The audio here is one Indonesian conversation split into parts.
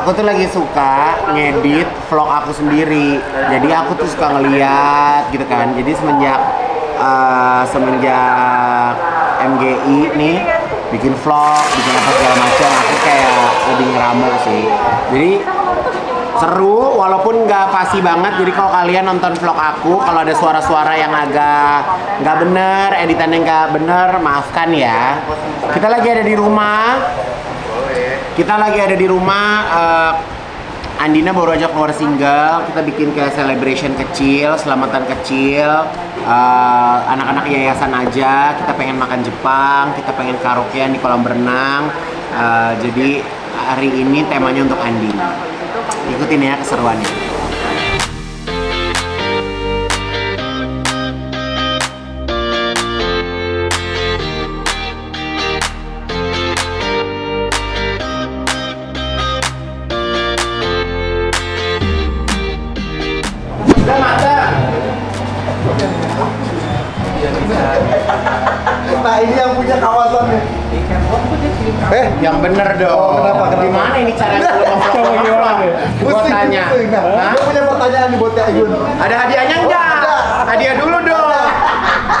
Aku tuh lagi suka ngedit vlog aku sendiri. Jadi aku tuh suka ngeliat gitu kan. Jadi semenjak MGI nih bikin vlog, bikin apa segala macam, aku kayak lebih ngeramu sih. Jadi seru walaupun nggak pasti banget. Jadi kalau kalian nonton vlog aku, kalau ada suara-suara yang agak nggak bener, editannya nggak bener, maafkan ya. Kita lagi ada di rumah. Andina baru aja keluar single. Kita bikin kayak celebration kecil, selamatan kecil, anak-anak yayasan aja. Kita pengen makan Jepang, kita pengen karaokean di kolam berenang. Jadi hari ini temanya untuk Andina. Ikutin ya keseruannya. Nah ini yang punya kawasannya. Yang bener dong. Oh, kenapa? Gimana ini caranya lo ngomong-ngomong? Gue tanya. Gue punya pertanyaan nih buat Kak Yun. Ada hadiahnya enggak? Hadiah dulu dong.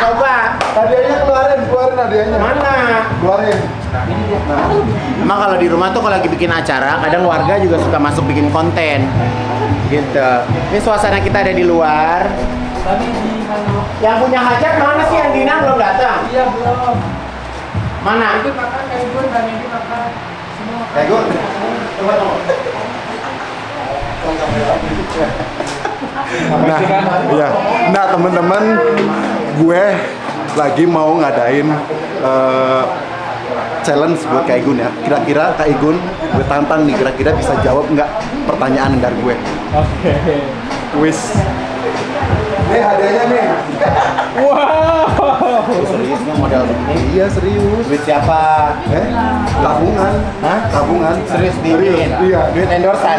Coba. Hadiahnya keluarin hadiahnya. Mana? Keluarin. Emang kalau di rumah tuh kalau lagi bikin acara, kadang warga juga suka masuk bikin konten. Gitu. Ini suasana kita ada di luar. Yang punya hajat mana sih? Andina belum datang? Iya belum. Mana? Itu makan kayak gue, dan ini makan semua. Kayak gue? Coba dong. Nah teman-teman, gue lagi mau ngadain challenge buat Kak Igun ya. Kira-kira Kak Igun gue tantang nih, kira-kira bisa jawab nggak pertanyaan dari gue? Oke. Wis. Nih hadiahnya nih. Wow. Serius nggak modal begini? Iya serius. Duit siapa? Tabungan. Hah? Tabungan. Serius diin? Iya. Duit endorsan.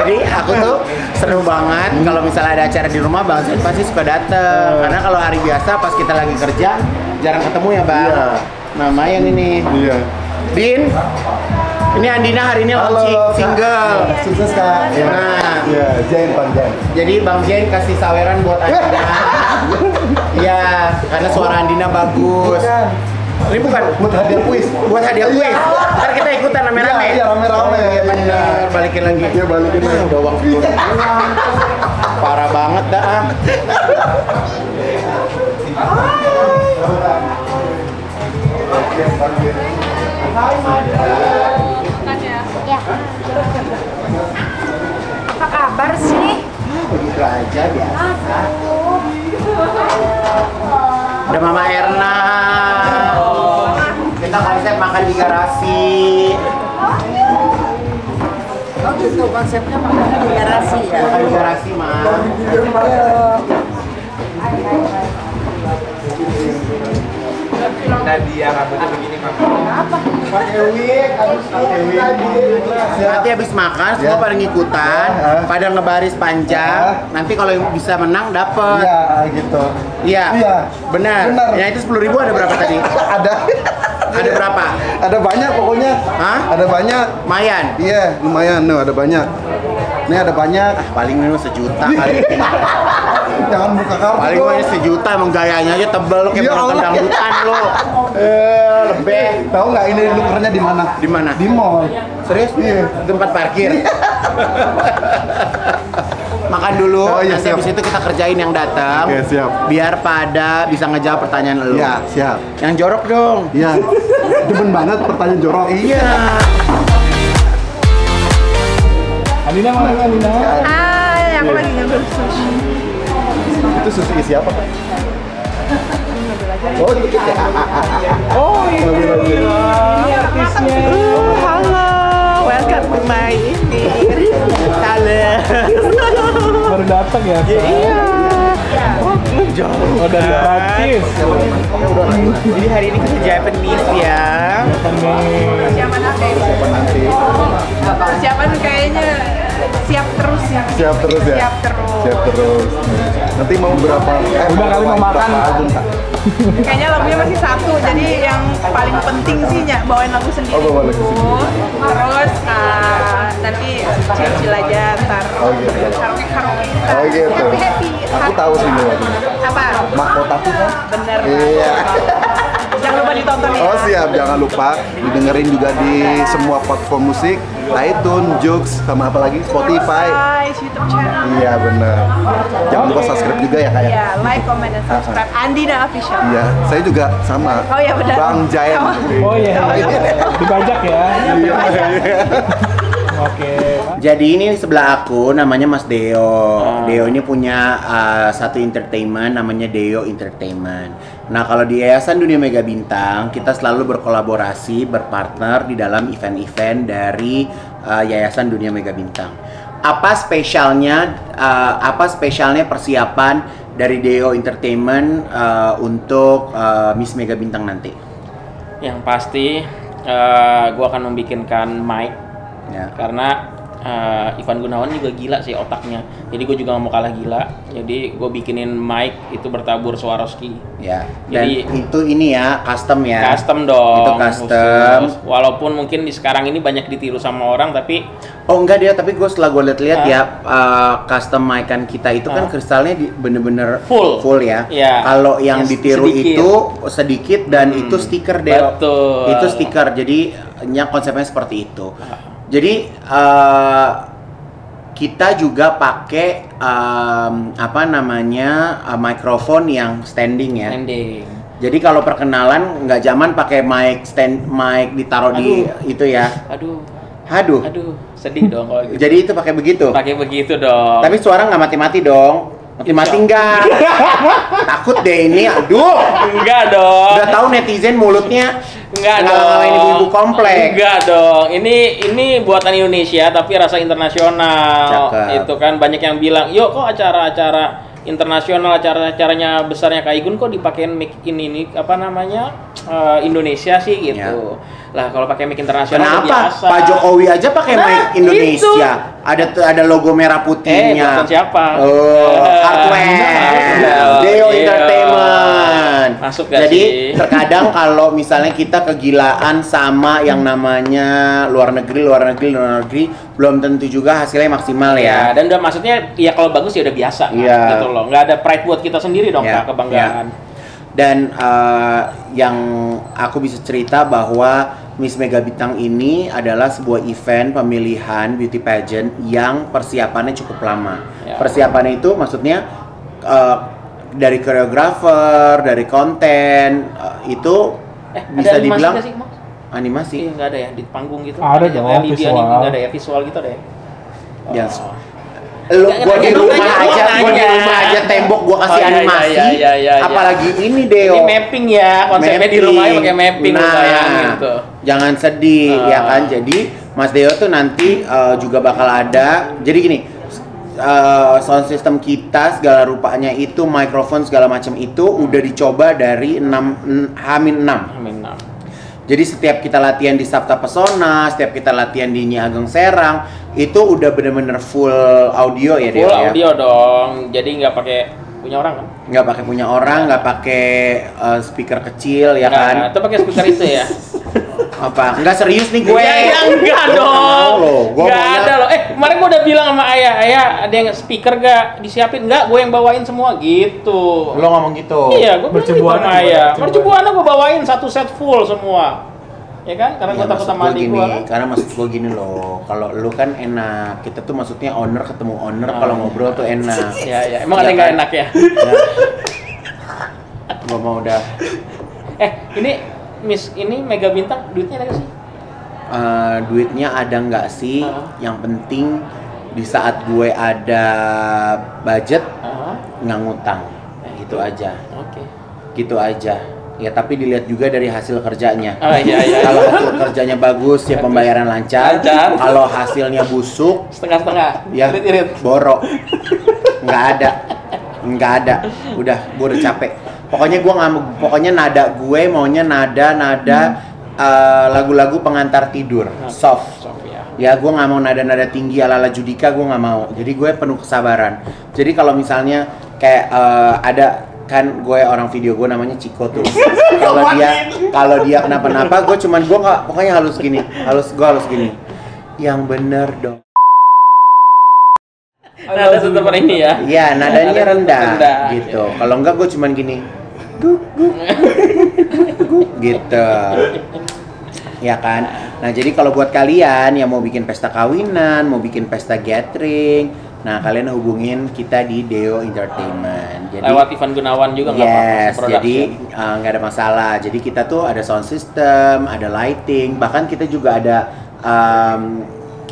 Jadi aku tuh seru banget kalau misalnya ada acara di rumah, Bang Zain pasti suka dateng. Karena kalau hari biasa pas kita lagi kerja jarang ketemu ya Bang. Iya. Nama yang ini. Iya. Din. Ini Andina hari ini launching single. Sukses Kak. Nah, Zain, Bang Zain. Jadi Bang Zain kasih saweran buat Andina. Iya, karena suara Andina bagus. Ini bukan buat hadiah kuis. Buat hadiah kuis. Ntar kita ikutan rame-rame. Iya, rame-rame. Bener, balikin lagi. Iya, balikin lagi. Doang turun. Parah banget dah. Oke, Bang Zain. Hai, apa kabar sih? Begitu aja biasa. Ada Mama Erna. Kita konsep makan di garasi. Oh gitu konsepnya makan di garasi ya? Makan di garasi Mas. Nadia rambutnya begini Pak. Kenapa? Pak Ewi, nanti habis makan semua pada ngikutan, pada ngebaris panjang. Nanti kalau bisa menang dapat. Iya, gitu. Iya. Benar. Ya itu 10.000 ada berapa tadi? Ada. Ada berapa? Ada banyak pokoknya. Hah? Ada banyak. Lumayan. Iya, lumayan. Nih ada banyak. Ini ada banyak. Paling memang 1 juta kali. Jangan buka kartu. Paling banyak 1 juta, emang gayanya aja tebel lo kayak orang dangdutan lo. Lebih. Tahu nggak ini nukernya di mana? Di mana? Di mall. Serius? Iya. Tempat parkir. Makan dulu. Nanti habis itu kita kerjain yang datang. Oke, siap. Biar pada bisa ngejawab pertanyaan lo. Iya, siap. Yang jorok dong. Iya. Demen banget pertanyaan jorok. Iya. Andina mana Andina? Aku lagi ngambil sushi. Itu susu isi apa, Kak? Oh, itu kita. Oh, ini artisnya. Halo, welcome to my ini. Halo. Baru datang ya? Iya. Oh, jauh. Oh, dari artis. Jadi hari ini kita Japanese ya. Persiapan kayaknya siap terus ya. Siap terus ya. Siap terus. Siap terus. Nanti mau berapa? Udah kali mau makan. Kayaknya lagunya masih satu. Jadi yang paling penting sih bawain lagu sendiri. Oh, bawain lagu sendiri. Terus nanti chill-chill aja ntar. Oh gitu. Karaoke-karaoke. Oh gitu. Aku tahu sih lagunya. Apa? Mahkotaku kan? Bener. Iya. Jangan lupa ditonton ya. Oh siap, jangan lupa didengerin juga di semua platform musik, iTunes, JOOX, sama apa lagi? Spotify, YouTube channel. Iya benar. Jangan lupa subscribe juga ya kayak. Iya, like, comment, dan subscribe. Andina Official. Iya, saya juga sama. Oh iya benar. Bang Jayan. Oh iya. Dibajak ya. Iya. Oke. Jadi ini sebelah aku namanya Mas Deo. Deo ini punya satu entertainment namanya Deo Entertainment. Nah kalau di Yayasan Dunia Mega Bintang kita selalu berkolaborasi, berpartner di dalam event-event dari Yayasan Dunia Mega Bintang. Apa spesialnya persiapan dari Deo Entertainment untuk Miss Mega Bintang nanti? Yang pasti gue akan membikinkan mic. Ya. Karena Ivan Gunawan juga gila sih otaknya, jadi gue juga gak mau kalah gila, jadi gue bikinin mic itu bertabur Swarovski ya. Dan jadi itu ini ya custom ya, custom dong itu custom khusus. Walaupun mungkin di sekarang ini banyak ditiru sama orang tapi oh enggak dia, tapi gue setelah gue lihat-lihat ya custom mic-an kita itu kan kristalnya bener-bener full ya, ya. Kalau yang ditiru sedikit. Itu sedikit dan itu stiker deh, itu stiker, jadi konsepnya seperti itu. Jadi kita juga pakai mikrofon yang standing ya. Standing. Jadi kalau perkenalan nggak zaman pakai mic ditaruh di itu ya. Aduh. Sedih dong kalau gitu. Jadi itu pakai begitu. Pakai begitu dong. Tapi suara nggak mati-mati dong. Mati-mati enggak. Takut deh ini. Aduh. Enggak dong. Udah tahu netizen mulutnya. Enggak dong, ini ibu komplek. Enggak dong. Ini buatan Indonesia tapi rasa internasional. Cakep. Itu kan banyak yang bilang, "Yuk kok acara-acara internasional, acara-acaranya besarnya Kak Igun kok dipakein mic ini Indonesia sih gitu." Ya. Lah kalau pakai mic internasional kenapa? Biasa. Pak Jokowi aja pakai mic Indonesia. Itu. Ada logo merah putihnya. Siapa? Oh, Artwell. Deo Entertainment. Masuk gak jadi sih? Terkadang kalau misalnya kita kegilaan sama yang namanya luar negeri, belum tentu juga hasilnya maksimal ya. Dan udah maksudnya ya kalau bagus ya udah biasa. Iya. Gitu loh. Nggak ada pride buat kita sendiri dong, Kak, kebanggaan. Ya. Dan yang aku bisa cerita bahwa Miss Mega Bintang ini adalah sebuah event pemilihan beauty pageant yang persiapannya cukup lama. Ya. Persiapannya itu maksudnya dari koreografer, dari konten, itu bisa dibilang animasi. Iya, nggak ada ya di panggung gitu. Ada dong visual. Nggak ada ya visual gitu deh. Ya. Oh. Lu gua di rumah aja, tembok gua kasih animasi. Iya. Apalagi ini Deo. Ini mapping ya, konsepnya mapping. Di rumahnya pakai mapping gitu. Jangan sedih ya kan. Jadi Mas Deo tuh nanti juga bakal ada. Jadi gini, sound system kita segala rupanya itu, mikrofon segala macam itu udah dicoba dari H-6. Jadi setiap kita latihan di Sapta Pesona, setiap kita latihan di Nyi Ageng Serang, itu udah bener-bener full audio ya Deo. Full audio ya? Dong. Jadi nggak pakai punya orang kan? Nggak pakai punya orang, nggak pakai speaker kecil ya kan? Itu pakai speaker itu ya. Apa? Nggak serius nih gue? Ya enggak dong. Nggak ada loh. Kemarin gue udah bilang sama ayah, ada yang speaker gak disiapin? Nggak, gue yang bawain semua gitu. Lo ngomong gitu? Iya, gue bercebuan sama ayah. Bercebuan gue bawain satu set full semua. Ya kan? Karena gue takut sama adik gue kan? Karena maksud gue gini loh, kalau lo kan enak, kita tuh maksudnya owner ketemu owner, kalau ngobrol tuh enak. Iya, emang ada yang gak enak ya? Gue mau udah. Ini Miss ini Mega Bintang duitnya ada nggak sih? Duitnya ada nggak sih? Yang penting di saat gue ada budget, nggak ngutang, nah, itu aja. Oke. Okay. Gitu aja. Ya tapi dilihat juga dari hasil kerjanya. Oh, iya, iya. Kalau hasil kerjanya bagus ya pembayaran lancar. Kalau hasilnya busuk setengah-setengah, ya borok. Nggak ada, nggak ada. Udah, gue udah capek. Pokoknya gue nggak, pokoknya nada gue maunya nada lagu-lagu pengantar tidur, soft. Ya gue nggak mau nada-nada tinggi ala-ala Judika, gue nggak mau. Jadi gue penuh kesabaran. Jadi kalau misalnya kayak ada kan gue orang video gue namanya Ciko tuh. Kalau dia kenapa-napa gue nggak, pokoknya halus gini, halus gini. Yang bener dong. Nada setempat ini ya. Iya, nadanya rendah gitu. Kalau enggak gue cuman gini. Guk gitu. Ya kan? Nah, jadi kalau buat kalian yang mau bikin pesta kawinan, mau bikin pesta gathering, nah kalian hubungin kita di Deo Entertainment. Jadi, lewat Ivan Gunawan juga nggak apa-apa. Jadi nggak ada masalah. Jadi kita tuh ada sound system, ada lighting, bahkan kita juga ada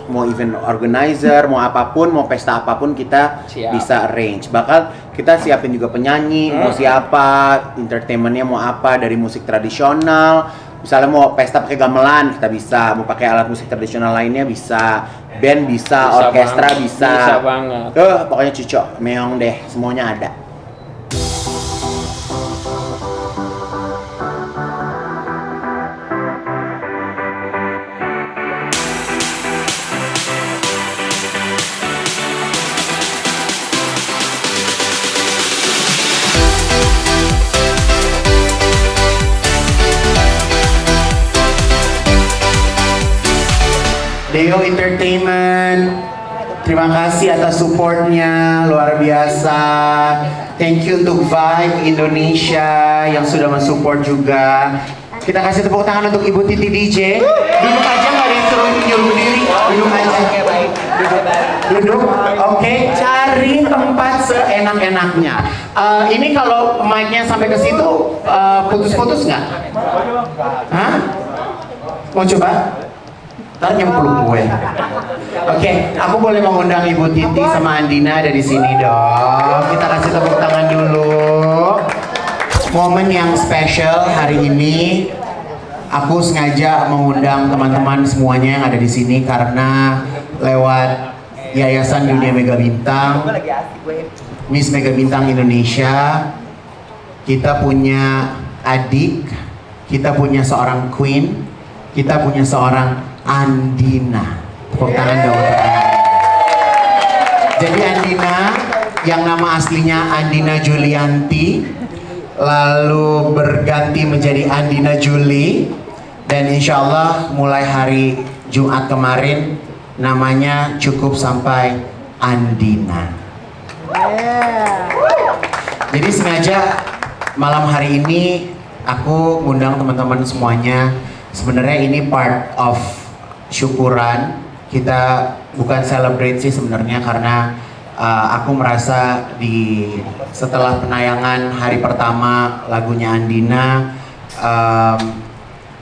mau event organizer, mau apapun, mau pesta apapun kita siap. Bisa arrange. Bakal kita siapin juga penyanyi, mau siapa, entertainmentnya mau apa, dari musik tradisional. Misalnya mau pesta pakai gamelan, kita bisa. Mau pakai alat musik tradisional lainnya bisa. Band bisa, orkestra banget. Bisa. Bisa banget. Pokoknya cucok, meong deh, semuanya ada. Deo Entertainment, terima kasih atas supportnya, luar biasa. Thank you untuk Vibe Indonesia yang sudah mensupport juga. Kita kasih tepuk tangan untuk Ibu Titi DJ. Duduk aja, nggak ada yang suruh nyuruh diri. Duduk aja. Oke, baik. Duduk. Oke, cari tempat seenak-enaknya. Ini kalau mic-nya sampai ke situ putus-putus nggak? Hah? Mau coba? Ntar nyemplung gue. Oke, aku boleh mengundang Ibu Titi sama Andina ada di sini dong. Kita kasih tepuk tangan dulu. Momen yang spesial hari ini, aku sengaja mengundang teman-teman semuanya yang ada di sini karena lewat Yayasan Dunia Mega Bintang, Miss Mega Bintang Indonesia, kita punya adik, kita punya seorang queen, kita punya seorang Andina. Tepuk tangan dong. Jadi Andina yang nama aslinya Andina Julianti lalu berganti menjadi Andina Juli, dan insya Allah mulai hari Jumat kemarin namanya cukup sampai Andina. Jadi sengaja malam hari ini aku ngundang teman-teman semuanya. Sebenarnya ini part of syukuran, kita bukan celebrate sih sebenarnya karena aku merasa setelah penayangan hari pertama lagunya Andina,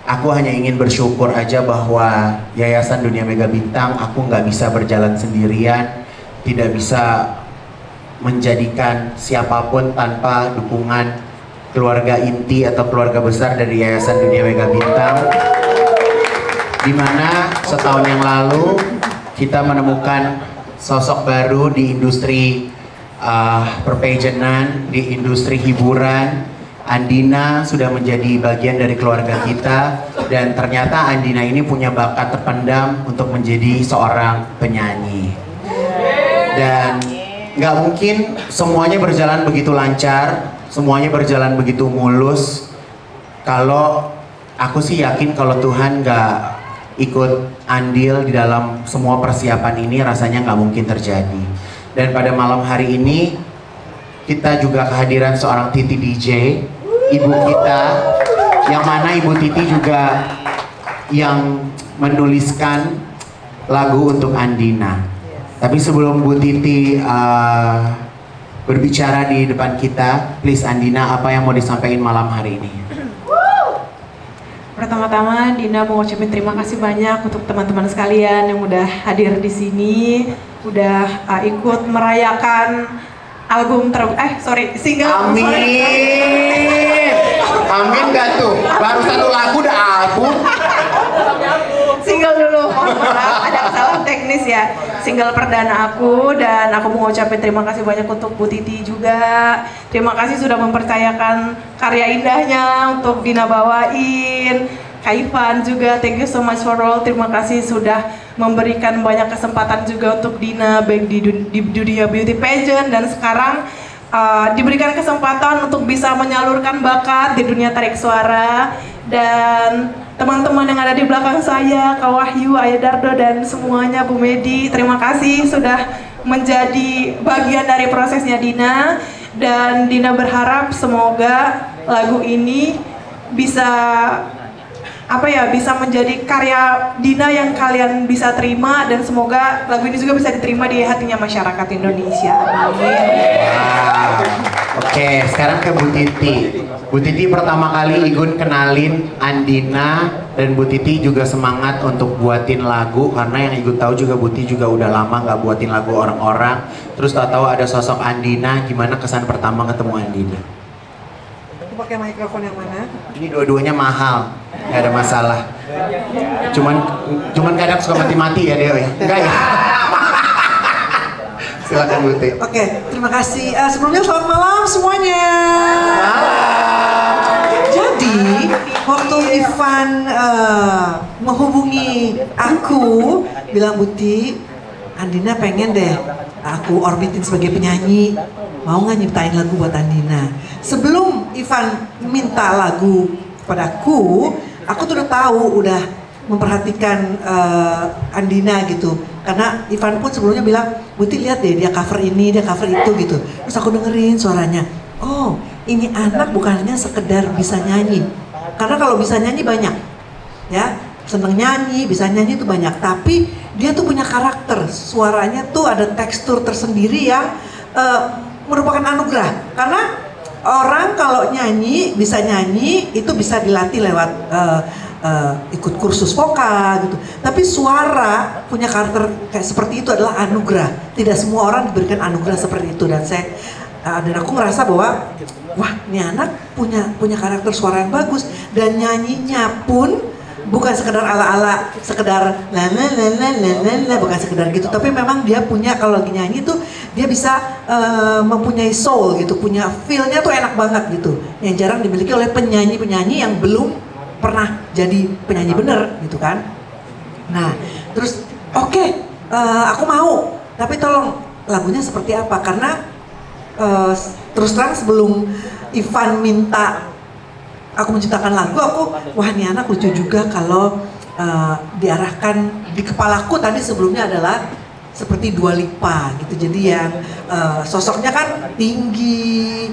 aku hanya ingin bersyukur aja bahwa Yayasan Dunia Mega Bintang, aku nggak bisa berjalan sendirian, tidak bisa menjadikan siapapun tanpa dukungan keluarga inti atau keluarga besar dari Yayasan Dunia Mega Bintang, dimana setahun yang lalu kita menemukan sosok baru di industri perpagenan, di industri hiburan. Andina sudah menjadi bagian dari keluarga kita, dan ternyata Andina ini punya bakat terpendam untuk menjadi seorang penyanyi. Dan nggak mungkin semuanya berjalan begitu lancar, semuanya berjalan begitu mulus, kalau aku sih yakin kalau Tuhan nggak ikut andil di dalam semua persiapan ini, rasanya nggak mungkin terjadi. Dan pada malam hari ini kita juga kehadiran seorang Titi DJ, ibu kita, yang mana Ibu Titi juga yang menuliskan lagu untuk Andina. Tapi sebelum Bu Titi berbicara di depan kita, please Andina, apa yang mau disampaikan malam hari ini? Pertama-tama Dina mau ucapin terima kasih banyak untuk teman-teman sekalian yang udah hadir di sini, udah ikut merayakan album terbaru, single. Amin. Amin gak tuh? Baru satu lagu udah album. Single dulu. Ada kesalahan teknis ya. Single perdana aku, dan aku mengucapkan terima kasih banyak untuk Bu Titi juga. Terima kasih sudah mempercayakan karya indahnya untuk Dina bawain. Ivan juga, thank you so much for all. Terima kasih sudah memberikan banyak kesempatan juga untuk Dina baik di dunia beauty pageant, dan sekarang diberikan kesempatan untuk bisa menyalurkan bakat di dunia tarik suara. Dan teman-teman yang ada di belakang saya, Kawahyu, Ayedardo, dan semuanya, Bu Medi, terima kasih sudah menjadi bagian dari prosesnya Dina. Dan Dina berharap semoga lagu ini bisa bisa menjadi karya Dina yang kalian bisa terima, dan semoga lagu ini juga bisa diterima di hatinya masyarakat Indonesia. Amin. Wow. Oke, sekarang ke Bu Titi. Bu Titi, pertama kali Igun kenalin Andina, dan Bu Titi juga semangat untuk buatin lagu, karena yang Igun tahu juga Bu Titi juga udah lama nggak buatin lagu orang-orang. Terus tahu-tahu ada sosok Andina, gimana kesan pertama ketemu Andina? Pakai mikrofon yang mana? Ini dua-duanya mahal, nggak ada masalah. Cuman kadang suka mati-mati ya Deo ya. Enggak ya? Silakan Bu Titi. Oke, terima kasih. Sebelumnya selamat malam semuanya. Jadi waktu Ivan menghubungi aku, bilang Bu Titi, Andina pengen deh aku orbitin sebagai penyanyi. Mau nggak nyiptain lagu buat Andina? Sebelum Ivan minta lagu kepada aku tuh udah tahu, udah memperhatikan Andina gitu. Karena Ivan pun sebelumnya bilang, Bu Titi lihat deh, dia cover ini, dia cover itu gitu. Terus aku dengerin suaranya. Oh, ini anak bukannya sekedar bisa nyanyi. Karena kalau bisa nyanyi banyak, ya seneng nyanyi, bisa nyanyi itu banyak. Tapi dia tuh punya karakter, suaranya tuh ada tekstur tersendiri yang merupakan anugerah. Karena orang kalau nyanyi, bisa nyanyi itu bisa dilatih lewat ikut kursus vokal gitu. Tapi suara punya karakter kayak seperti itu adalah anugerah. Tidak semua orang diberikan anugerah seperti itu, dan aku ngerasa bahwa wah, ini anak punya karakter suara yang bagus, dan nyanyinya pun bukan sekedar ala-ala, sekedar la la la, bukan sekedar gitu. Tapi memang dia punya, kalau lagi nyanyi tuh dia bisa mempunyai soul gitu, punya feelnya tuh enak banget gitu, yang jarang dimiliki oleh penyanyi-penyanyi yang belum pernah jadi penyanyi bener gitu kan. Nah terus oke, aku mau, tapi tolong lagunya seperti apa. Karena terus terang sebelum Ivan minta aku menciptakan lagu, aku wah ini anak lucu juga kalau diarahkan. Di kepalaku tadi sebelumnya adalah seperti Dua Lipa gitu. Jadi yang sosoknya kan tinggi,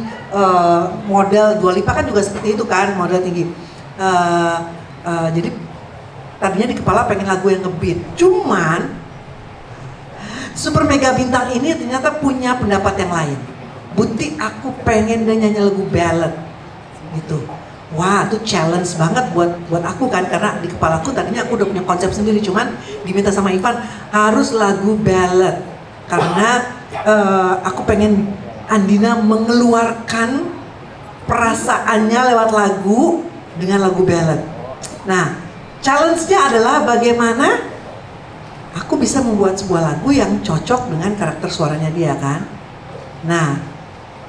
model Dua Lipa kan juga seperti itu kan, model tinggi. Jadi tadinya di kepala pengen lagu yang ngebeat. Cuman Super Mega Bintang ini ternyata punya pendapat yang lain. Bu Titi, aku pengen dia nyanyi lagu ballad gitu. Wah, itu challenge banget buat aku kan, karena di kepalaku tadinya aku udah punya konsep sendiri, cuman diminta sama Ivan harus lagu ballad. Karena aku pengen Andina mengeluarkan perasaannya lewat lagu, dengan lagu ballad. Nah, challenge-nya adalah bagaimana aku bisa membuat sebuah lagu yang cocok dengan karakter suaranya dia kan. Nah,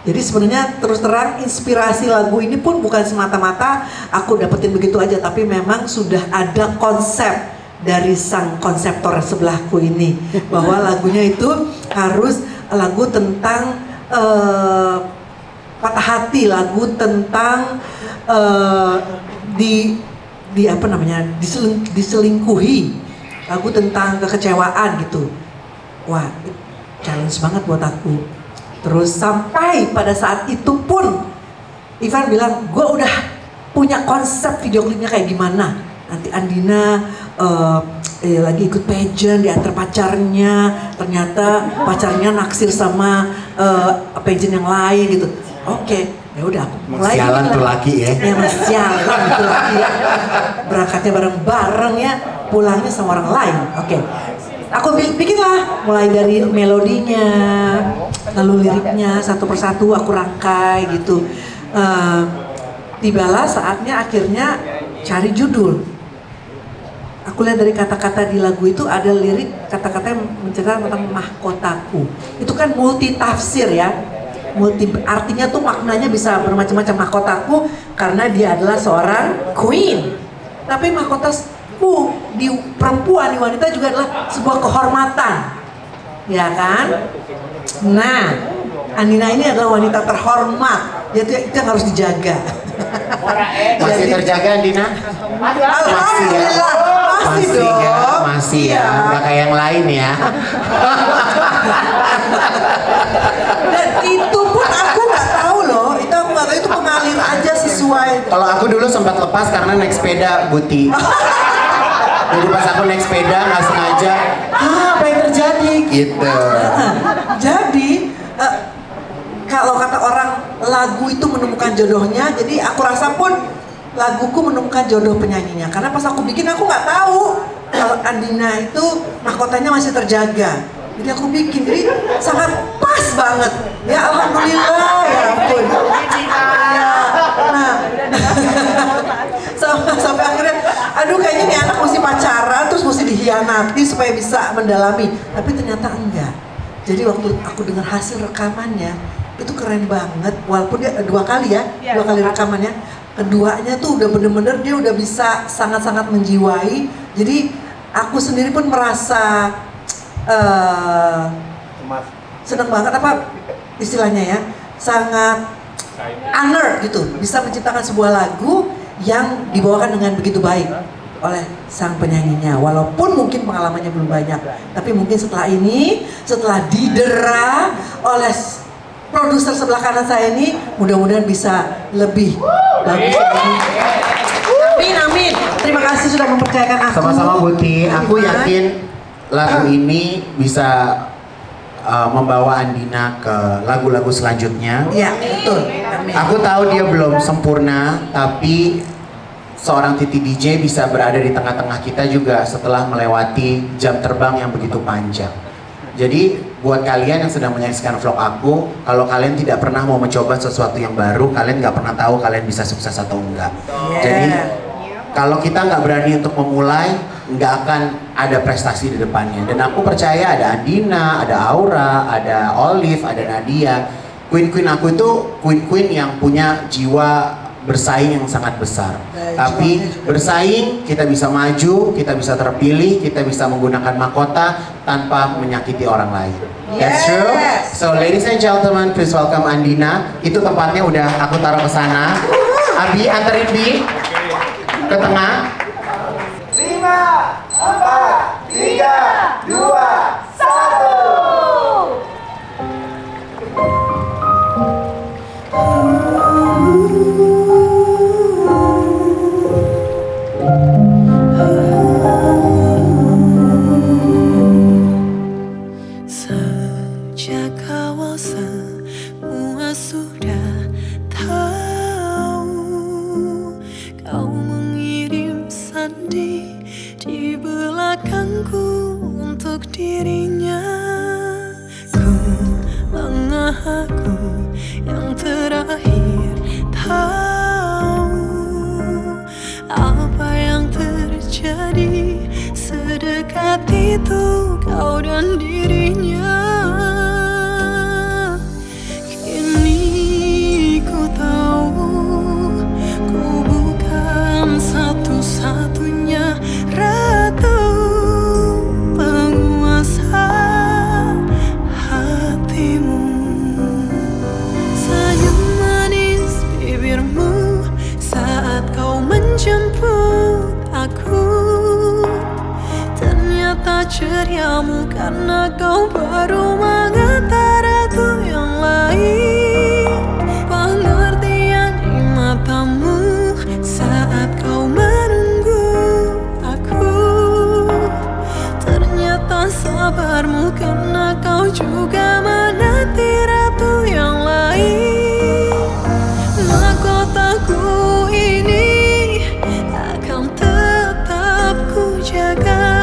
jadi sebenarnya terus terang inspirasi lagu ini pun bukan semata-mata aku dapetin begitu aja, tapi memang sudah ada konsep dari sang konseptor sebelahku ini, bahwa lagunya itu harus lagu tentang patah hati, lagu tentang diselingkuhi, lagu tentang kekecewaan gitu. Wah, challenge banget buat aku. Terus sampai pada saat itu pun Ivan bilang, gue udah punya konsep video klipnya kayak gimana. Nanti Andina lagi ikut pageant, diantar pacarnya, ternyata pacarnya naksir sama pageant yang lain gitu. Oke, ya udah aku mulai. Sialan tuh laki ya. Emang sialan tuh laki ya. Berangkatnya bareng-bareng ya, pulangnya sama orang lain. Oke, aku pikir lah, mulai dari melodinya, lalu liriknya, satu persatu aku rangkai gitu. Tibalah saatnya akhirnya cari judul. Aku lihat dari kata-kata di lagu itu ada lirik kata-kata yang menceritakan tentang mahkotaku. Itu kan multi tafsir ya, artinya tuh maknanya bisa bermacam-macam. Mahkotaku karena dia adalah seorang queen, tapi mahkotaku di perempuan, di wanita juga adalah sebuah kehormatan, ya kan? Nah, Andina ini adalah wanita terhormat, jadi itu yang harus dijaga. Masih terjaga Andina? Alhamdulillah. Masih ya, nggak kayak yang lain ya. Dan itu pun aku nggak tahu loh, itu aku nggak tahu, itu mengalir aja sesuai. Kalau aku dulu sempat lepas karena naik sepeda, Buti. Jadi pas aku naik sepeda nggak sengaja, apa yang terjadi gitu. Jadi kalau kata orang lagu itu menemukan jodohnya, jadi aku rasa pun laguku menemukan jodoh penyanyinya. Karena pas aku bikin aku nggak tahu kalau Andina itu mahkotanya masih terjaga. Jadi aku bikin, jadi sangat pas banget. Ya alhamdulillah, ya ampun. Ya, nah, sampai akhirnya, aduh kayaknya nih anak mesti pacaran, terus mesti dihianati supaya bisa mendalami. Tapi ternyata enggak. Jadi waktu aku dengar hasil rekamannya, itu keren banget. Walaupun dia dua kali rekamannya. Keduanya tuh udah bener-bener dia udah bisa sangat-sangat menjiwai. Jadi aku sendiri pun merasa seneng banget, apa istilahnya ya, sangat honored gitu, bisa menciptakan sebuah lagu yang dibawakan dengan begitu baik oleh sang penyanyinya. Walaupun mungkin pengalamannya belum banyak, tapi mungkin setelah ini, setelah didera oleh produser sebelah kanan saya ini, mudah-mudahan bisa lebih bagus lagi. Amin, amin. Terima kasih sudah mempercayakan aku. Sama-sama Buti, aku yakin lagu ini bisa membawa Andina ke lagu-lagu selanjutnya. Iya, betul. Amin. Aku tahu dia belum sempurna, tapi seorang Titi DJ bisa berada di tengah-tengah kita juga setelah melewati jam terbang yang begitu panjang. Jadi buat kalian yang sedang menyaksikan vlog aku, kalau kalian tidak pernah mau mencoba sesuatu yang baru, kalian nggak pernah tahu kalian bisa sukses atau enggak. Jadi kalau kita nggak berani untuk memulai, nggak akan ada prestasi di depannya. Dan aku percaya ada Andina, ada Aura, ada Olive, ada Nadia. Queen-queen aku itu queen-queen yang punya jiwa bersaing yang sangat besar. Tapi bersaing, kita bisa maju, kita bisa terpilih, kita bisa menggunakan mahkota tanpa menyakiti orang lain. That's true. So ladies and gentlemen, please welcome Andina. Itu tempatnya udah aku taruh ke sana. Abi, anterin Bi ke tengah. 5, 4, 3, 2, 1. Itu kau dan dirinya. Kini ku tahu ku bukan satu-satunya ratu penguasa hatimu. Senyum manis bibirmu saat kau menjemput aku, ceriamu karena kau baru mengantar ratu yang lain. Pengertian di matamu saat kau menunggu aku, ternyata sabarmu karena kau juga menanti ratu yang lain. Mahkotaku ini akan tetap ku jaga.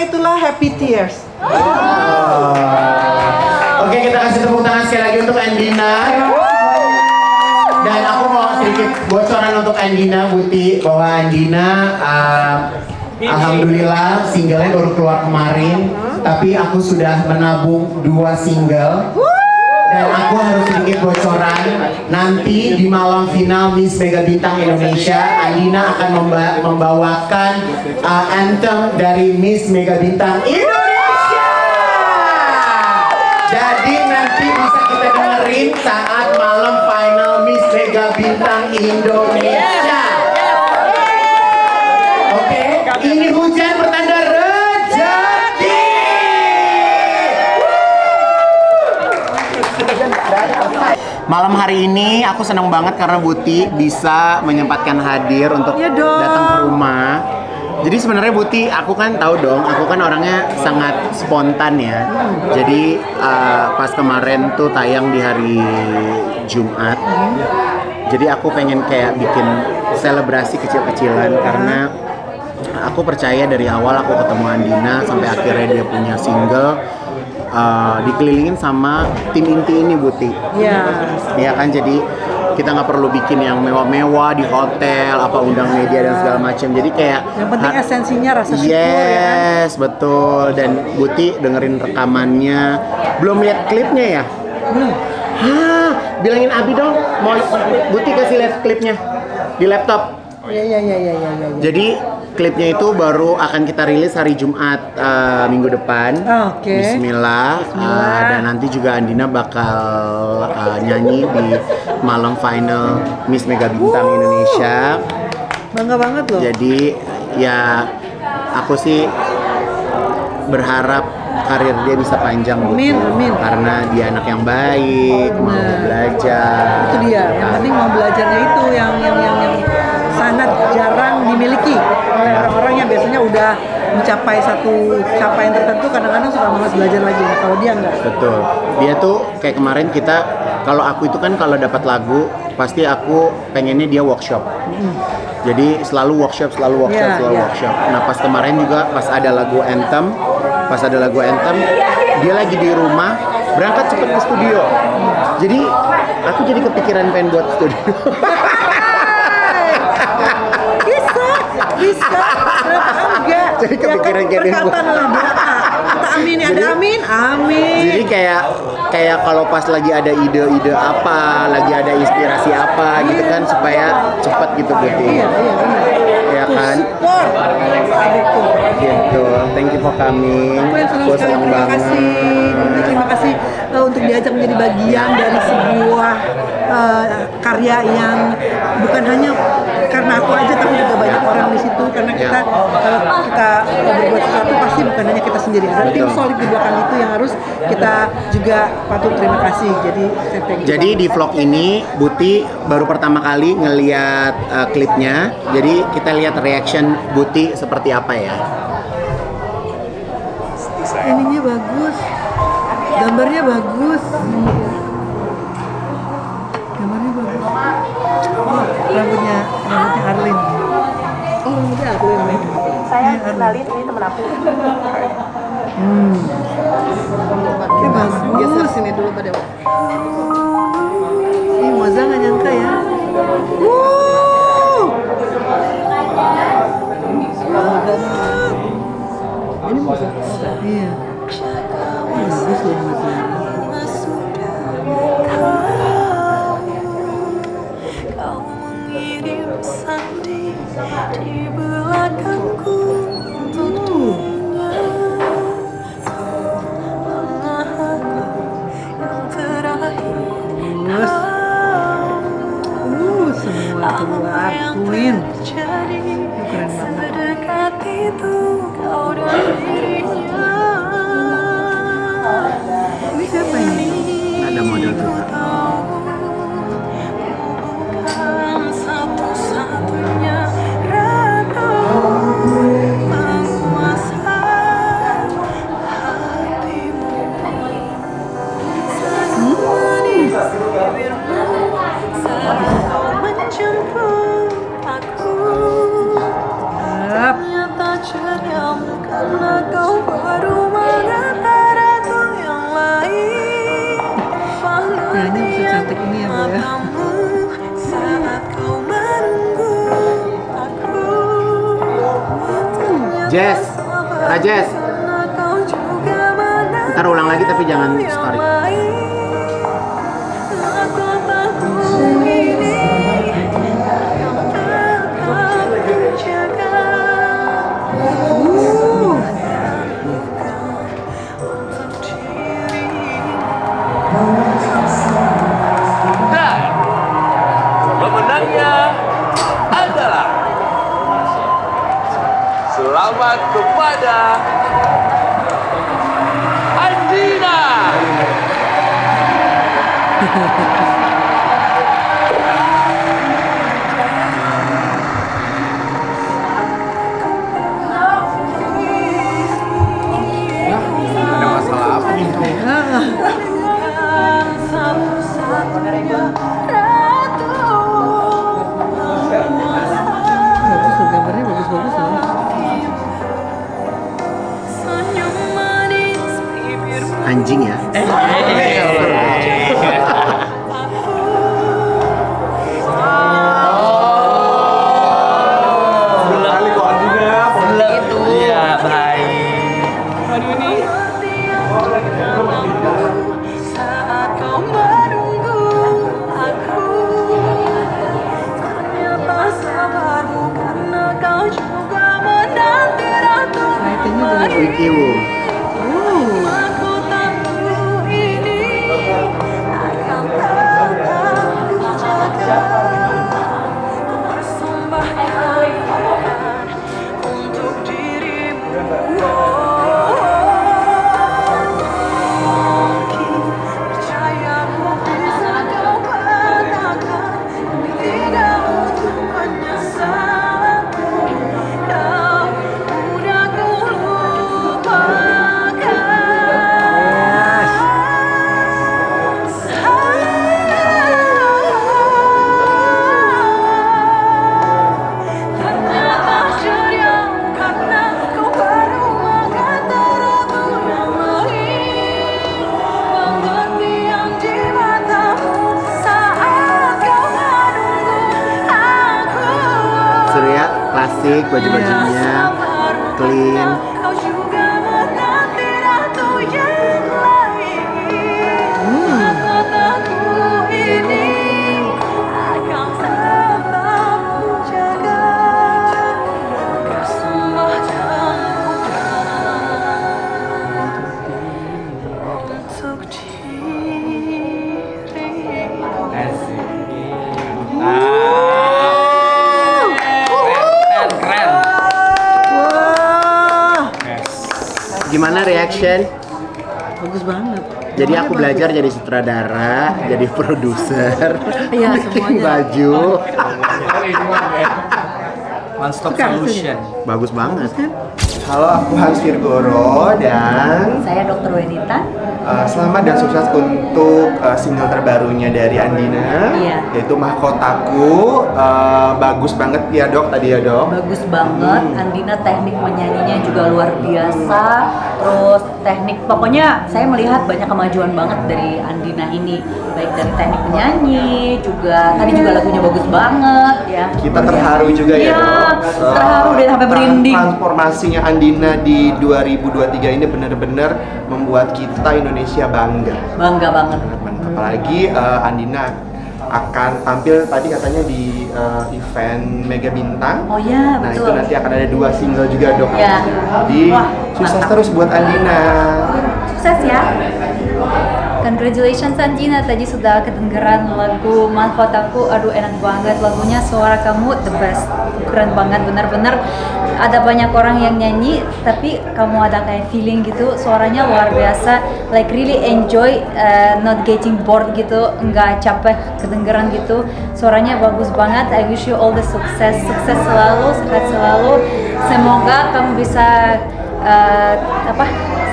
maka itulah Happy Tears. Oke, kita kasih tepuk tangan sekali lagi untuk Andina. Dan aku mau sedikit bocoran untuk Andina, Buti, bahwa Andina alhamdulillah singlenya baru keluar kemarin, tapi aku sudah menabung 2 single. Dan aku harus sedikit bocoran, nanti di malam final Miss Mega Bintang Indonesia, Andina akan membawakan anthem dari Miss Mega Bintang Indonesia. Jadi nanti bisa kita dengerin saat malam final Miss Mega Bintang Indonesia. Oke, ini hujan pertanda malam hari ini. Aku senang banget karena Buti bisa menyempatkan hadir untuk datang ke rumah. Jadi sebenarnya Buti, aku kan tahu dong, aku kan orangnya sangat spontan ya. Jadi pas kemarin tuh tayang di hari Jumat, jadi aku pengen kayak bikin selebrasi kecil-kecilan karena aku percaya dari awal aku ketemu Andina sampai akhirnya dia punya single. Dikelilingin sama tim inti ini, Buti. Iya. Yeah. Ya kan, jadi kita nggak perlu bikin yang mewah-mewah di hotel, apa undang media dan segala macam. Jadi kayak yang penting esensinya rasa syukur. Yes, ya. Betul. Dan Buti dengerin rekamannya. Belum lihat klipnya ya? Belum. Hah, bilangin Abi dong. Mau Buti kasih lihat klipnya di laptop. Iya. Jadi klipnya itu baru akan kita rilis hari Jumat minggu depan. Oke. Bismillah. Dan nanti juga Andina bakal nyanyi di malam final Miss Mega Bintang Indonesia. Bangga banget loh. Jadi ya aku sih berharap karir dia bisa panjang. Amin. Karena dia anak yang baik, mau belajar. Itu dia. Yang penting mau belajarnya itu yang sangat jarang dimiliki oleh orang-orang yang biasanya udah mencapai satu capaian tertentu, kadang-kadang suka malas belajar lagi. Kalau dia enggak. Betul. Dia tuh kayak kemarin kita, kalau aku itu kan kalau dapat lagu pasti aku pengennya dia workshop. Jadi selalu workshop. Nah pas kemarin juga pas ada lagu anthem dia lagi di rumah, berangkat cepet ke studio. Jadi aku jadi kepikiran pengen buat studio. Bisa, kenapa enggak? Jadi kepikiran ya, kan perkataan lah doa. Kata amin, jadi, ada amin. Jadi kayak kalau pas lagi ada ide-ide apa, lagi ada inspirasi apa gitu kan, supaya cepat gitu Buti. Iya. Ya kan? Support. Gitu. Thank you for coming. Aku senang banget. Terima kasih untuk diajak menjadi bagian dari sebuah karya yang bukan hanya karena aku aja, tapi juga banyak orang di situ. Karena kita kalau kita berbuat sesuatu pasti bukan hanya kita sendiri, ada tim solid di belakang itu yang harus kita juga patut terima kasih. Jadi jadi di vlog ini Buti baru pertama kali ngelihat klipnya. Jadi kita lihat reaction Buti seperti apa ya. Ininya bagus, gambarnya bagus. Rambutnya Arlin. Oh, rambutnya Arlin. Saya kenalin, ini temen aku. Ini bagus. Geser sini dulu pada waktu. Ini Moza nggak nyangka ya. Ini Moza. Iya. Bagus loh Moza. Di belakangku tentunya, tangan aku yang terakhir semua keluar akuin. Sedekat itu kau dan dirinya. Ini siapa ini? Ada model juga. Ternyata ceriam karena kau Jess, Rajes, ntar ulang lagi tapi jangan story. Kepada Andina. Ada masalah apa nih? Anjing ya. Baju-bajunya clean. Gimana reaction? Bagus banget. Jadi aku belajar jadi sutradara, jadi produser, ya, bikin semuanya. Baju. One stop solution. Bagus banget. Halo, aku Hans Virgoro dan saya Dr. Wedita. Selamat dan sukses untuk single terbarunya dari Andina, iya, yaitu Mahkotaku. Bagus banget ya dok, tadi ya dok. Bagus banget, Andina teknik menyanyinya juga luar biasa. Terus teknik, pokoknya saya melihat banyak kemajuan banget dari Andina ini. Baik dari teknik menyanyi, juga tadi juga lagunya bagus banget ya. Kita terharu juga ya, ya dok. Terharu dan sampai merinding. Transformasinya Andina di 2023 ini benar-benar membuat kita Indonesia bangga. Bangga banget. Apalagi Andina akan tampil tadi katanya di event Mega Bintang. Oh iya, nah, betul. Itu nanti akan ada 2 single juga dok. Ya. Jadi wah, sukses terus buat Andina. Sukses ya. Congratulations Andina, tadi sudah kedengeran lagu Mahkotaku. Aduh enak banget lagunya, suara kamu the best. Keren banget, benar-benar ada banyak orang yang nyanyi tapi kamu ada kayak feeling gitu, suaranya luar biasa, like really enjoy, not getting bored gitu, nggak capek kedengeran gitu, suaranya bagus banget. I wish you all the success, sukses selalu, sehat selalu, semoga kamu bisa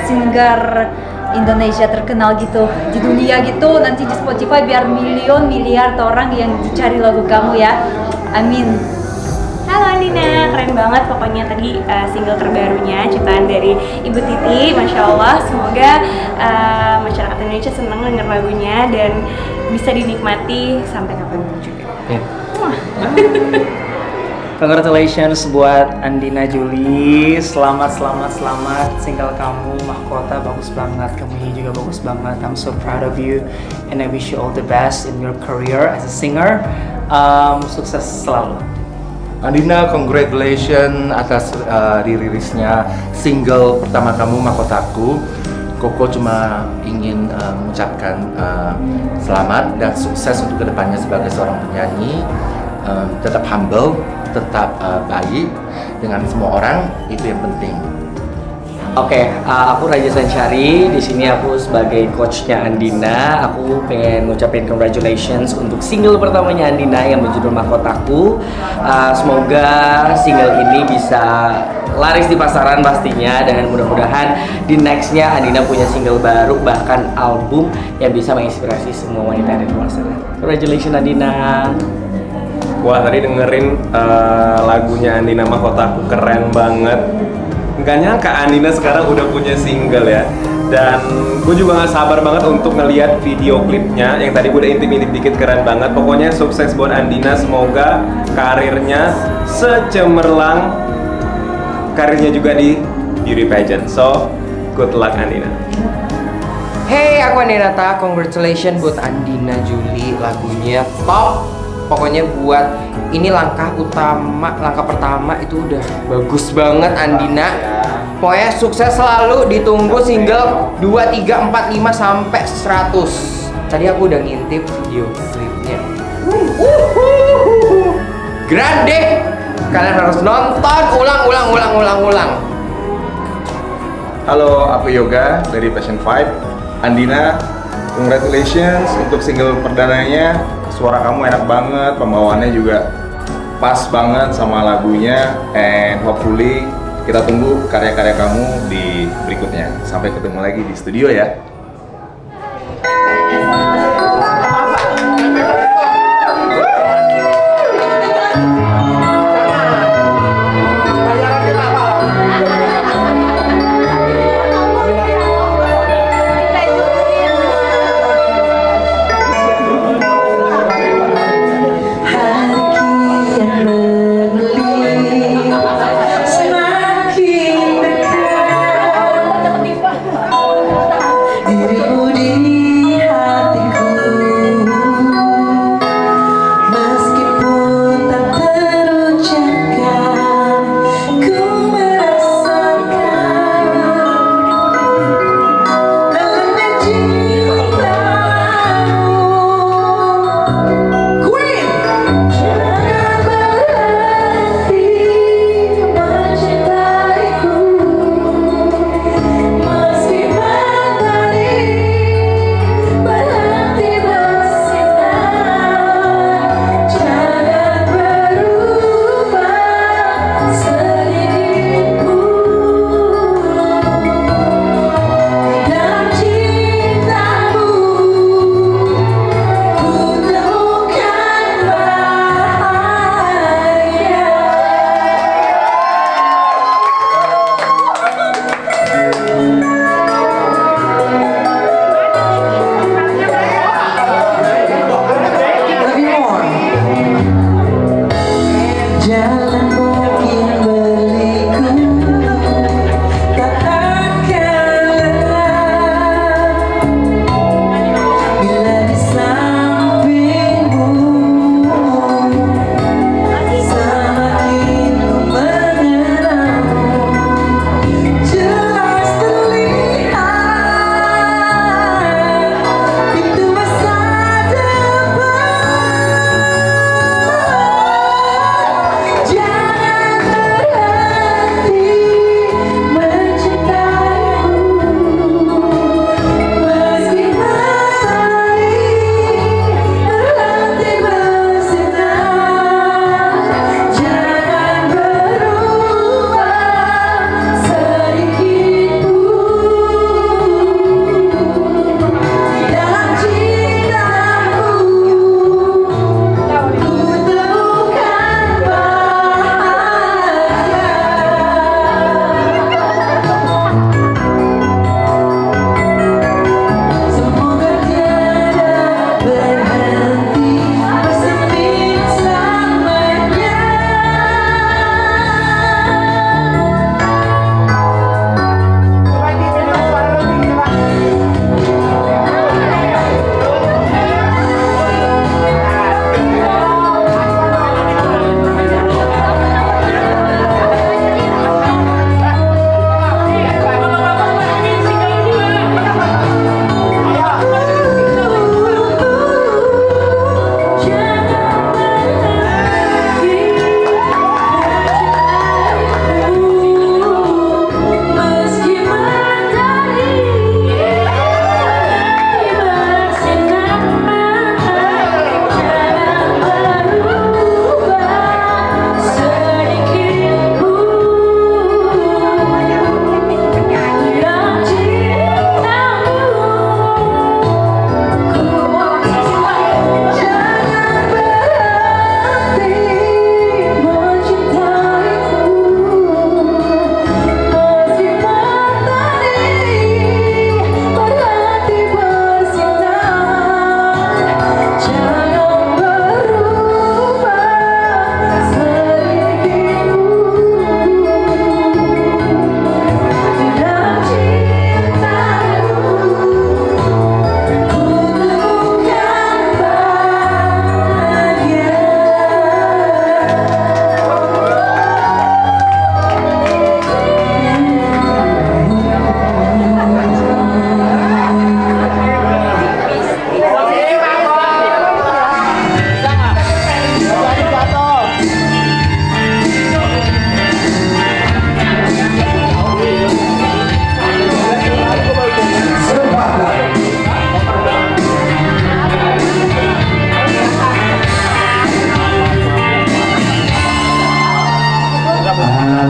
singer Indonesia terkenal gitu di dunia gitu, nanti di Spotify biar milion miliar orang yang dicari lagu kamu ya, amin. Halo Andina, keren banget pokoknya tadi single terbarunya ciptaan dari Ibu Titi, Masya Allah, semoga masyarakat Indonesia senang denger lagunya dan bisa dinikmati sampai kapanpun juga. Yeah. Congratulations buat Andina Juli. Selamat single kamu Mahkota bagus banget. Kamu ini juga bagus banget. I'm so proud of you and I wish you all the best in your career as a singer. Sukses selalu. Andina, congratulations atas dirilisnya single pertama kamu Mahkotaku. Koko cuma ingin mengucapkan selamat dan sukses untuk kedepannya sebagai seorang penyanyi. Tetap humble, tetap baik dengan semua orang, itu yang penting. Oke, aku Raja Sancari. Di sini aku sebagai coachnya Andina. Aku pengen ngucapin congratulations untuk single pertamanya Andina yang berjudul Mahkotaku. Semoga single ini bisa laris di pasaran pastinya, dan mudah-mudahan di nextnya Andina punya single baru, bahkan album yang bisa menginspirasi semua wanita di luar sana. Congratulations Andina. Wah, tadi dengerin lagunya Andina Mahkotaku, keren banget. Gak nyangka Andina sekarang udah punya single ya. Dan gue juga gak sabar banget untuk ngeliat video klipnya. Yang tadi gue udah intip-intip dikit, keren banget. Pokoknya sukses buat Andina, semoga karirnya secemerlang. Karirnya juga di beauty pageant. So, good luck Andina. Hey, aku Andinata. Congratulations buat Andina Juli, lagunya top. Pokoknya buat ini langkah pertama itu udah bagus banget Andina. Pokoknya sukses selalu, ditunggu single 2, 3, 4, 5 sampai 100. Tadi aku udah ngintip video klipnya. Grande. Kalian harus nonton ulang. Halo, aku Yoga dari Passion5. Andina, congratulations untuk single perdananya. Suara kamu enak banget, pembawaannya juga pas banget sama lagunya. And hopefully kita tunggu karya-karya kamu di berikutnya. Sampai ketemu lagi di studio ya.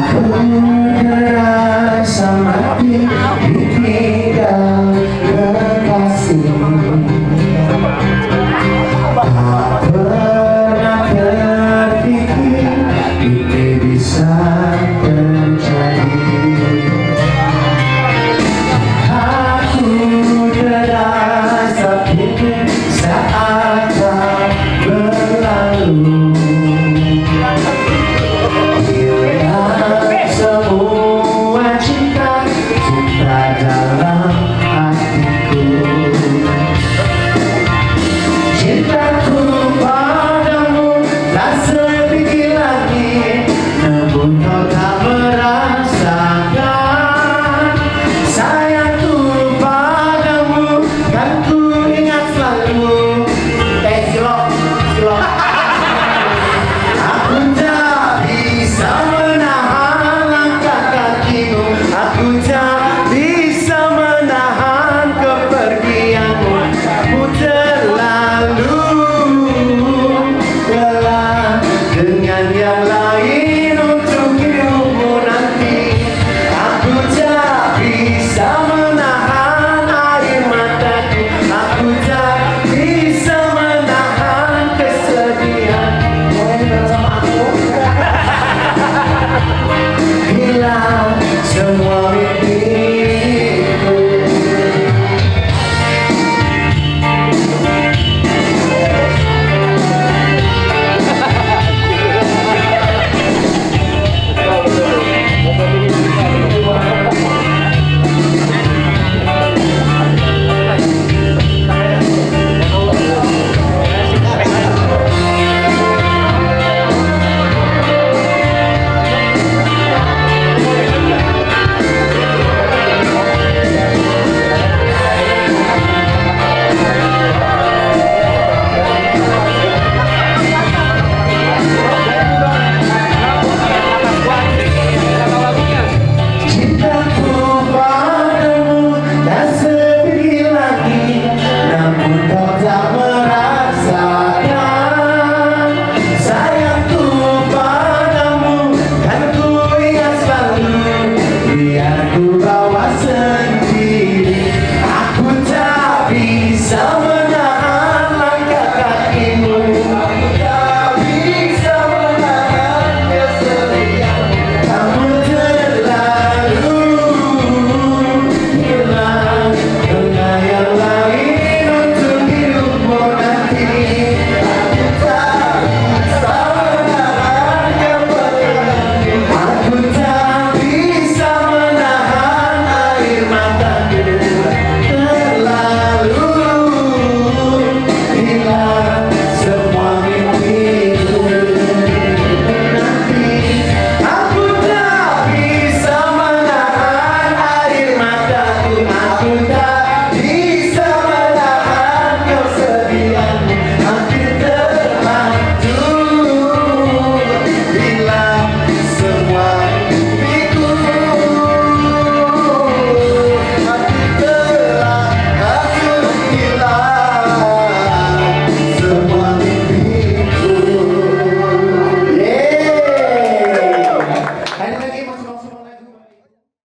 Aku merasa mati.